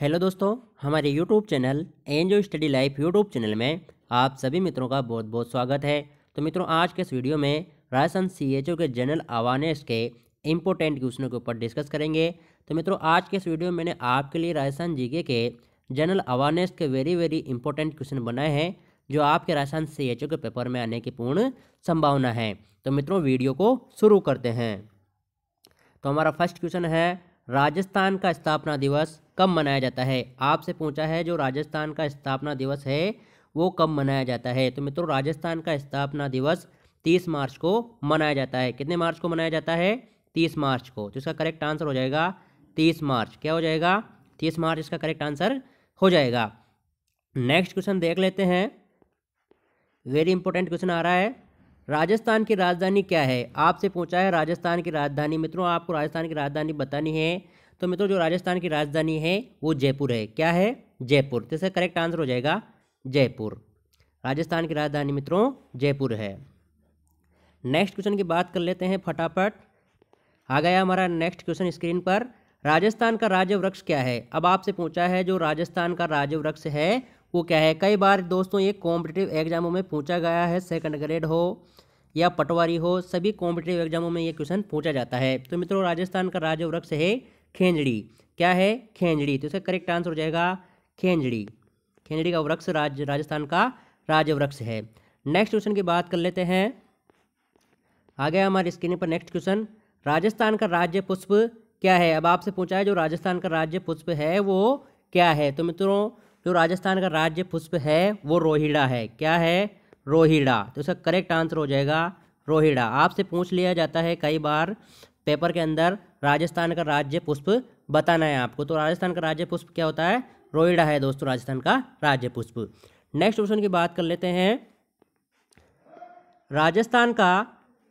Hello दोस्तों, हमारे YouTube channel enjoy study life YouTube channel में आप सभी मित्रों का बहुत बहुत स्वागत है। तो मित्रों, आज के इस वीडियो में राजस्थान CHO के जनरल अवेयरनेस के इम्पोर्टेंट क्वेश्चनों के ऊपर डिस्कस करेंगे। तो मित्रों, आज के इस वीडियो में मैंने आपके लिए राजस्थान जीके के जनरल अवेयरनेस के वेरी इंपॉर्टेंट क्वेश्चन बनाए हैं, जो आपके राजस्थान CHO के पेपर में आने की पूर्ण संभावना है। तो मित्रों, वीडियो को शुरू करते हैं। तो हमारा फर्स्ट क्वेश्चन है, राजस्थान का स्थापना दिवस कब मनाया जाता है? आपसे पूछा है जो राजस्थान का स्थापना दिवस है वो कब मनाया जाता है। तो मित्रों, राजस्थान का स्थापना दिवस 30 मार्च को मनाया जाता है। कितने मार्च को मनाया जाता है? 30 मार्च को। तो इसका करेक्ट आंसर हो जाएगा 30 मार्च। क्या हो जाएगा? 30 मार्च इसका करेक्ट आंसर हो जाएगा। नेक्स्ट क्वेश्चन देख लेते हैं, वेरी इंपॉर्टेंट क्वेश्चन आ रहा है। राजस्थान की राजधानी क्या है? आपसे पूछा है राजस्थान की राजधानी। मित्रों, आपको राजस्थान की राजधानी बतानी है। तो मित्रों, जो राजस्थान की राजधानी है वो जयपुर है। क्या है? जयपुर। तो इसका करेक्ट आंसर हो जाएगा जयपुर। राजस्थान की राजधानी मित्रों जयपुर है। नेक्स्ट क्वेश्चन की बात कर लेते हैं फटाफट। आ गया हमारा नेक्स्ट क्वेश्चन स्क्रीन पर। राजस्थान का राज्य वृक्ष क्या है? अब आपसे पूछा है जो राजस्थान का राज्य वृक्ष है वो क्या है। कई बार दोस्तों ये कॉम्पिटिटिव एग्जामों में पूछा गया है, सेकंड ग्रेड हो या पटवारी हो, सभी कॉम्पिटिटिव एग्जामों में ये क्वेश्चन पूछा जाता है। तो मित्रों, राजस्थान का राज्य वृक्ष है खेंजड़ी। क्या है? खेंजड़ी। तो इसका करेक्ट आंसर हो जाएगा खेंजड़ी। खेंजड़ी का वृक्ष राजस्थान का राज्य वृक्ष है। नेक्स्ट क्वेश्चन की बात कर लेते हैं। आ गया हमारे स्क्रीन पर नेक्स्ट क्वेश्चन। राजस्थान का राज्य पुष्प क्या है? अब आपसे पूछा है जो राजस्थान का राज्य पुष्प है वो क्या है। तो मित्रों, जो राजस्थान का राज्य पुष्प है वो रोहिड़ा है। क्या है? रोहिड़ा। तो इसका करेक्ट आंसर हो जाएगा रोहिड़ा। आपसे पूछ लिया जाता है कई बार पेपर के अंदर, राजस्थान का राज्य पुष्प बताना है आपको। तो राजस्थान का राज्य पुष्प क्या होता है? रोहिड़ा है दोस्तों, राजस्थान का राज्य पुष्प। नेक्स्ट क्वेश्चन की बात कर लेते हैं, राजस्थान का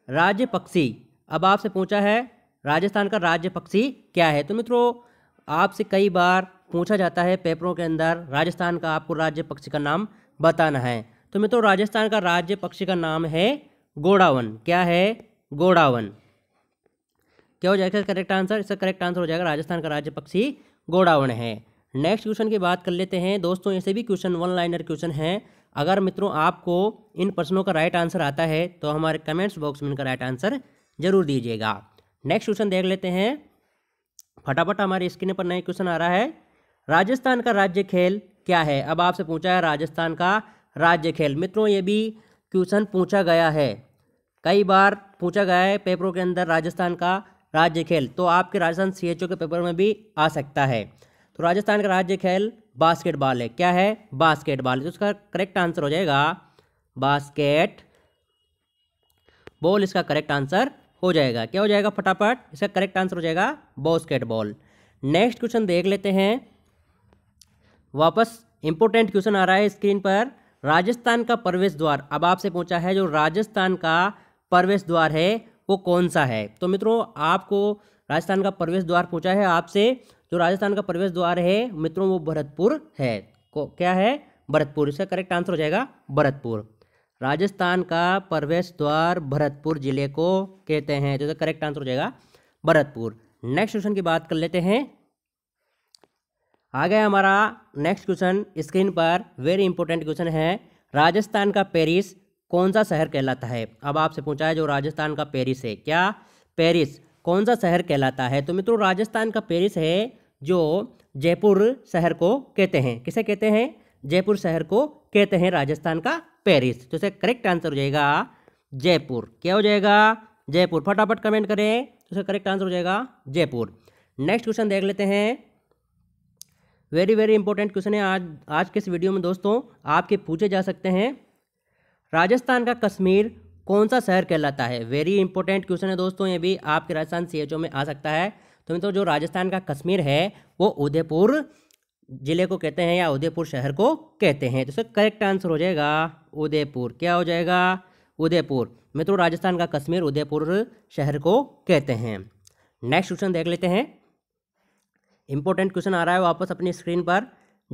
राज्य पक्षी। अब आपसे पूछा है राजस्थान का राज्य पक्षी क्या है। तो मित्रों, आपसे कई बार पूछा जाता है पेपरों के अंदर, राजस्थान का आपको राज्य पक्षी का नाम बताना है। तो मित्रों, राजस्थान का राज्य पक्षी का नाम है गोड़ावन। क्या है? गोड़ावन। क्या हो जाएगा करेक्ट आंसर? इसका करेक्ट आंसर हो जाएगा राजस्थान का राज्य पक्षी गोड़ावन है। नेक्स्ट क्वेश्चन की बात कर लेते हैं दोस्तों। ऐसे भी क्वेश्चन वन लाइनर क्वेश्चन हैं। अगर मित्रों आपको इन प्रश्नों का राइट आंसर आता है तो हमारे कमेंट्स बॉक्स में इनका राइट आंसर जरूर दीजिएगा। नेक्स्ट क्वेश्चन देख लेते हैं फटाफट। हमारे स्क्रीन पर नया क्वेश्चन आ रहा है, राजस्थान का राज्य खेल क्या है। अब आपसे पूछा है राजस्थान का राज्य खेल। मित्रों, ये भी क्वेश्चन पूछा गया है, कई बार पूछा गया है पेपरों के अंदर राजस्थान का राज्य खेल। तो आपके राजस्थान CHO के पेपर में भी आ सकता है। तो राजस्थान का राज्य खेल बास्केटबॉल है। क्या है? बास्केटबॉल। तो इसका करेक्ट आंसर हो जाएगा बास्केटबॉल। इसका करेक्ट आंसर हो जाएगा। क्या हो जाएगा फटाफट? इसका करेक्ट आंसर हो जाएगा बास्केटबॉल। नेक्स्ट क्वेश्चन देख लेते हैं, वापस इंपॉर्टेंट क्वेश्चन आ रहा है स्क्रीन पर। राजस्थान का प्रवेश द्वार। अब आपसे पूछा है जो राजस्थान का प्रवेश द्वार है वो कौन सा है। तो मित्रों, आपको राजस्थान का प्रवेश द्वार पूछा है आपसे। जो राजस्थान का प्रवेश द्वार है मित्रों वो भरतपुर है। क्या है? भरतपुर। इसका करेक्ट आंसर हो जाएगा भरतपुर। राजस्थान का प्रवेश द्वार भरतपुर जिले को कहते हैं। तो करेक्ट आंसर हो जाएगा भरतपुर। नेक्स्ट क्वेश्चन की बात कर लेते हैं। आ गया हमारा नेक्स्ट क्वेश्चन स्क्रीन पर, वेरी इंपॉर्टेंट क्वेश्चन है। राजस्थान का पेरिस कौन सा शहर कहलाता है। अब आपसे पूछा है जो राजस्थान का पेरिस है। क्या? पेरिस कौन सा शहर कहलाता है। तो मित्रों, राजस्थान का पेरिस है जो जयपुर शहर को कहते हैं। किसे कहते हैं? जयपुर शहर को कहते हैं राजस्थान का पेरिस। तो इसे करेक्ट आंसर हो जाएगा जयपुर। क्या हो जाएगा? जयपुर। फटाफट कमेंट करें। तो इसे करेक्ट आंसर हो जाएगा जयपुर। नेक्स्ट क्वेश्चन देख लेते हैं, वेरी इंपॉर्टेंट क्वेश्चन है आज के इस वीडियो में दोस्तों, आपके पूछे जा सकते हैं। राजस्थान का कश्मीर कौन सा शहर कहलाता है। वेरी इंपॉर्टेंट क्वेश्चन है दोस्तों, ये भी आपके राजस्थान CHO में आ सकता है। तो मित्रों, जो राजस्थान का कश्मीर है वो उदयपुर जिले को कहते हैं या उदयपुर शहर को कहते हैं। तो इसका करेक्ट आंसर हो जाएगा उदयपुर। क्या हो जाएगा? उदयपुर। मित्रों, राजस्थान का कश्मीर उदयपुर शहर को कहते हैं। नेक्स्ट क्वेश्चन देख लेते हैं, इंपॉर्टेंट क्वेश्चन आ रहा है वापस अपनी स्क्रीन पर।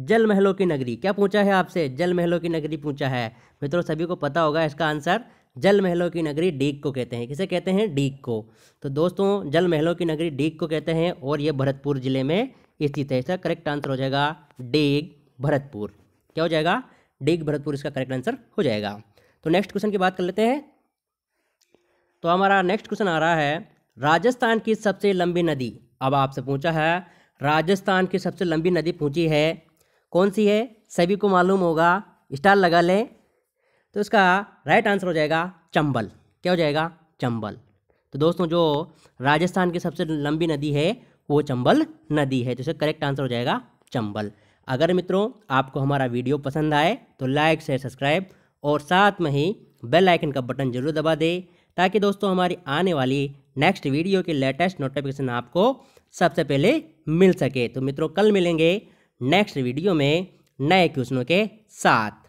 जल महलों की नगरी। क्या पूछा है आपसे? जल महलों की नगरी पूछा है। मित्रों, सभी को पता होगा इसका आंसर, जल महलों की नगरी डीग को कहते हैं। किसे कहते हैं? डीग को। तो दोस्तों, जल महलों की नगरी डीग को कहते हैं और ये भरतपुर जिले में स्थित है। इसका करेक्ट आंसर हो जाएगा डेग भरतपुर। क्या हो जाएगा? डेग भरतपुर इसका करेक्ट आंसर हो जाएगा। तो नेक्स्ट क्वेश्चन की बात कर लेते हैं। तो हमारा नेक्स्ट क्वेश्चन आ रहा है राजस्थान की सबसे लंबी नदी। अब आपसे पूछा है राजस्थान की सबसे लंबी नदी पूछी है, कौन सी है? सभी को मालूम होगा, स्टार लगा लें। तो इसका राइट आंसर हो जाएगा चंबल। क्या हो जाएगा? चंबल। तो दोस्तों जो राजस्थान की सबसे लंबी नदी है वो चंबल नदी है, तो इसका करेक्ट आंसर हो जाएगा चंबल। अगर मित्रों आपको हमारा वीडियो पसंद आए तो लाइक शेयर सब्सक्राइब और साथ में ही बेल आइकन का बटन जरूर दबा दें, ताकि दोस्तों हमारी आने वाली नेक्स्ट वीडियो की लेटेस्ट नोटिफिकेशन आपको सबसे पहले मिल सके। तो मित्रों कल मिलेंगे नेक्स्ट वीडियो में नए क्वेश्चनों के साथ।